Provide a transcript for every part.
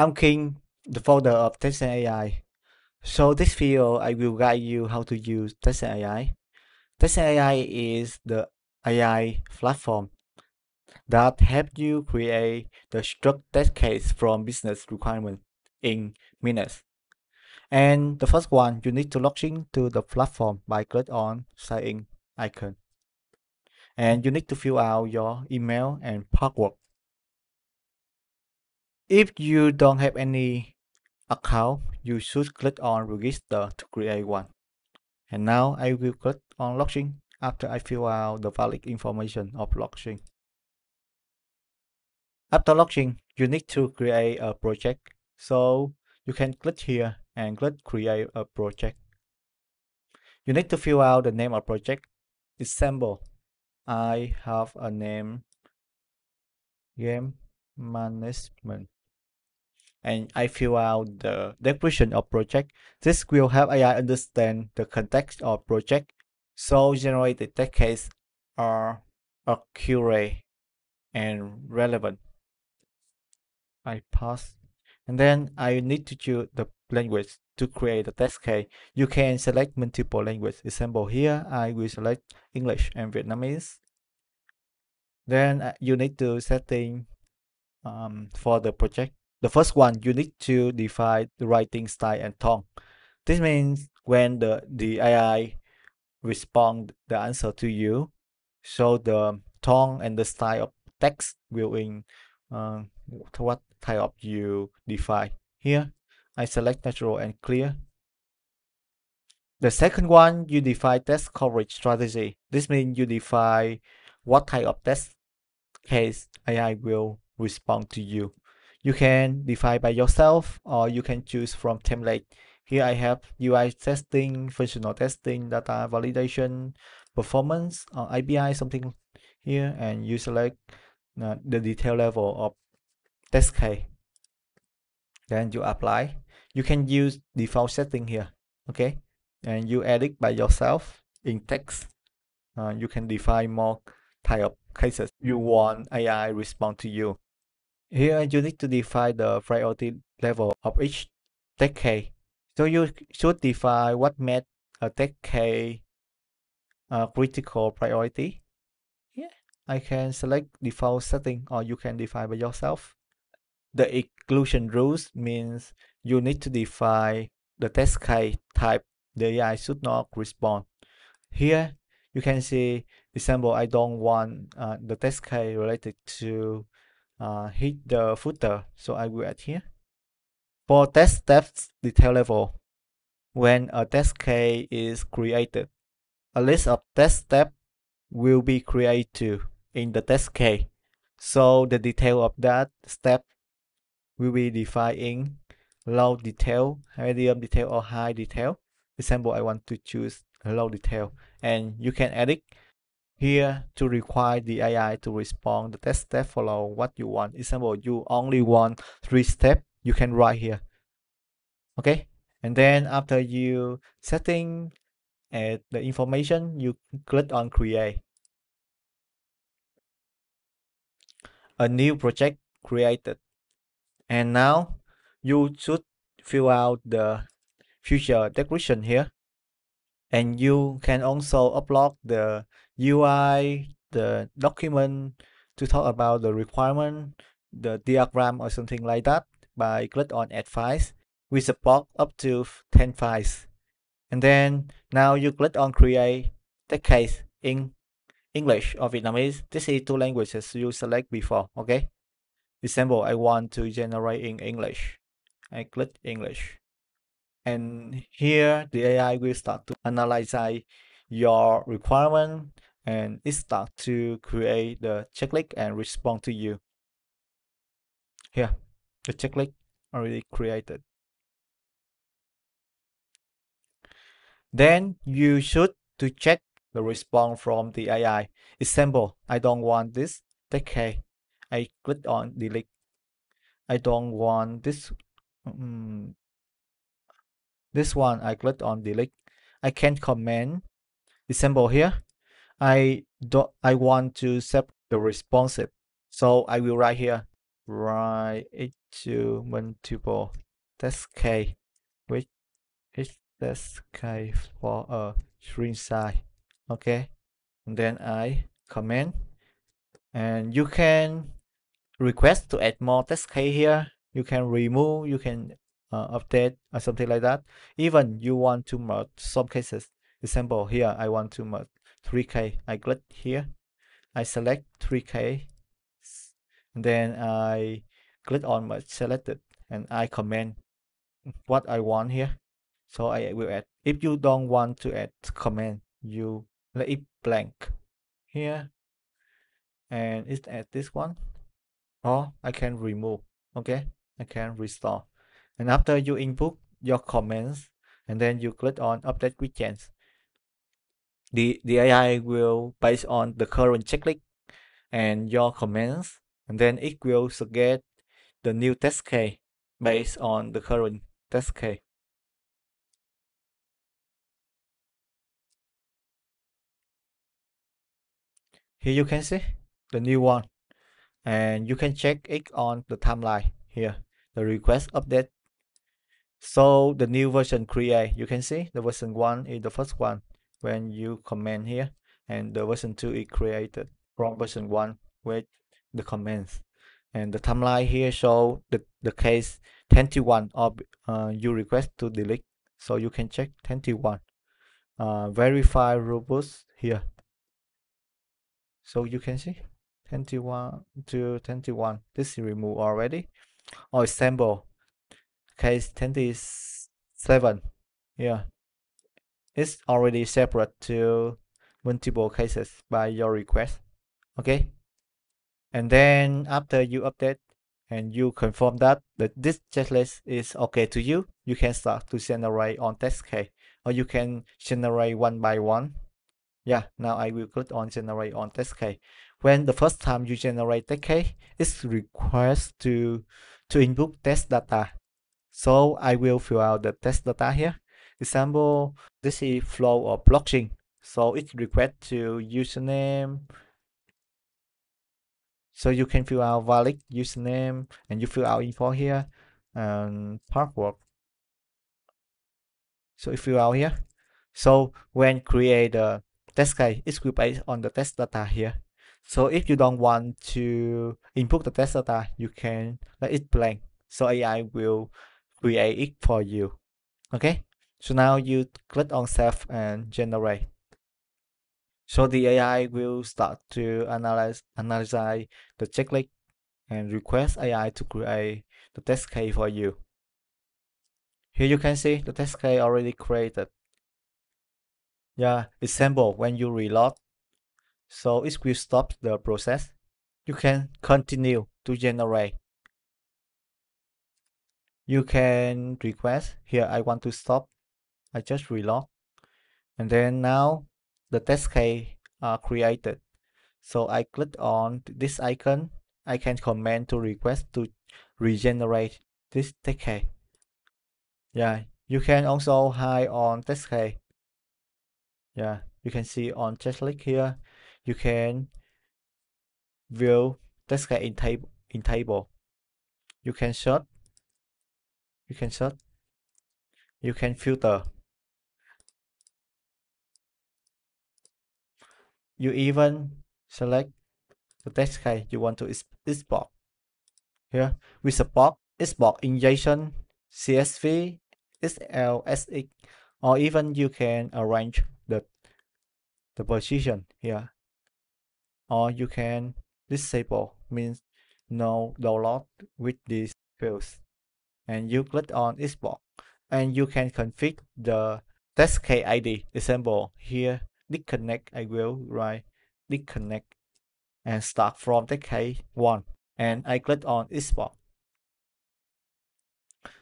I'm King, the founder of Tencent AI. So this video, I will guide you how to use Tencent AI. Tencent AI is the AI platform that helps you create the struct test case from business requirements in minutes. And the first one, you need to log in to the platform by clicking on sign-in icon. And you need to fill out your email and password. If you don't have any account, you should click on register to create one. And now I will click on login after I fill out the valid information of login. After login, you need to create a project. So you can click here and click create a project. You need to fill out the name of project. Example, I have a name game management. And I fill out the description of project. This will help AI understand the context of project, so generated test cases are accurate and relevant. I pass. And then I need to choose the language to create the test case. You can select multiple languages. Example here, I will select English and Vietnamese. Then you need to setting for the project. The first one, you need to define the writing style and tone. This means when the AI responds the answer to you, so the tone and the style of text will in what type of you define. Here, I select natural and clear. The second one, you define test coverage strategy. This means you define what type of test case AI will respond to you. You can define by yourself, or you can choose from template. Here I have UI testing, functional testing, data validation, performance, or API, something here, and you select the detail level of test case. Then you apply. You can use default setting here, okay? And you edit by yourself in text. You can define more type of cases you want AI respond to you. Here you need to define the priority level of each test case. So you should define what made a test case critical priority. Yeah, I can select default setting, or you can define by yourself. The exclusion rules means you need to define the test case type the AI should not respond. Here you can see, example, I don't want the test case related to hit the footer, so I will add here. For test steps detail level, when a test case is created, a list of test steps will be created in the test case. So the detail of that step will be defined in low detail, medium detail, or high detail. Example, I want to choose low detail, and you can edit here to require the AI to respond the test step follow what you want. Example, you only want 3 steps, you can write here. Okay, and then after you setting the information, you click on create. A new project created. And now you should fill out the future description here. And you can also upload the UI, the document to talk about the requirement, the diagram, or something like that by click on add files. We support up to 10 files. And then now you click on create test case in English or Vietnamese. This is 2 languages you select before, okay? Example, I want to generate in English. I click English. And here the AI will start to analyze your requirement, and it starts to create the checklist and respond to you. Here, the checklist already created. Then you should to check the response from the AI. Example, I don't want this test case. I click on delete. I don't want this. This one, I click on delete. I can't comment. Example here, I want to set the responsive. So I will write here write x2 multiple test case with x test case for a string size. Okay, and then I comment, and you can request to add more test case here. You can remove, you can update or something like that. Even you want to merge some cases. Example here, I want to merge 3K. I click here. I select 3K. And then I click on merge selected and I comment what I want here. So I will add. If you don't want to add comment, you let it blank here. And it's at this one. Or I can remove. Okay, I can restore. And after you input your comments, and then you click on update quick change, the AI will based on the current checklist and your comments, and then it will suggest the new test case based on the current test case. Here you can see the new one, and you can check it on the timeline here, the request update. So the new version create, you can see the version 1 is the first one when you comment here, and the version 2 is created from version 1 with the comments. And the timeline here show the case 21 of you request to delete, so you can check 21. Verify robust here, so you can see 21 to 21, this is removed already. Or example case 27, yeah, it's already separate to multiple cases by your request. Okay, and then after you update and you confirm that this checklist is okay to you, you can start to generate on test case, or you can generate one by one. Yeah, now I will click on generate on test case. When the first time you generate test case, it's requires to input test data. So I will fill out the test data here. Example, this is flow or blockchain. So it requests to username. So you can fill out valid username, and you fill out info here and password. So if you fill out here. So when create a test case, it will based on the test data here. So if you don't want to input the test data, you can let it blank. So AI will create it for you. Okay, so now you click on save and generate. So the AI will start to analyze the checklist and request AI to create the test case for you. Here you can see the test case already created. Yeah, example when you reload, so it will stop the process. You can continue to generate. You can request here, I want to stop. I just reload. And then now the test case are created. So I click on this icon. I can comment to request to regenerate this test case. Yeah, you can also hide on test case. Yeah, you can see on checklist here. You can view test case in table. You can search. You can search, you can filter. You even select the test case you want to export. Here we support export in JSON, CSV, XLSX, or even you can arrange the position here. Or you can disable, means no download with these fields. And you click on export, and you can configure the test case ID. Example here, disconnect, I will write disconnect and start from test case 1, and I click on export.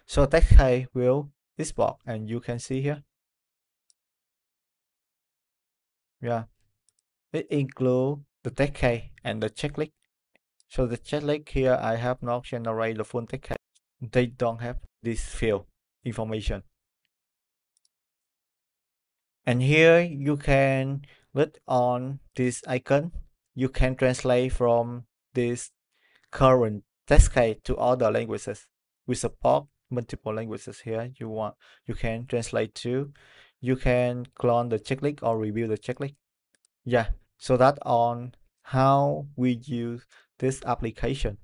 So test case will export, and you can see here. Yeah, it includes the test case and the checklist. So the checklist here, I have not generated the full test case. They don't have this field information. And here you can click on this icon. You can translate from this current Cascade to other languages. We support multiple languages here. You can translate to, you can clone the checklist or review the checklist. Yeah, so that's on how we use this application.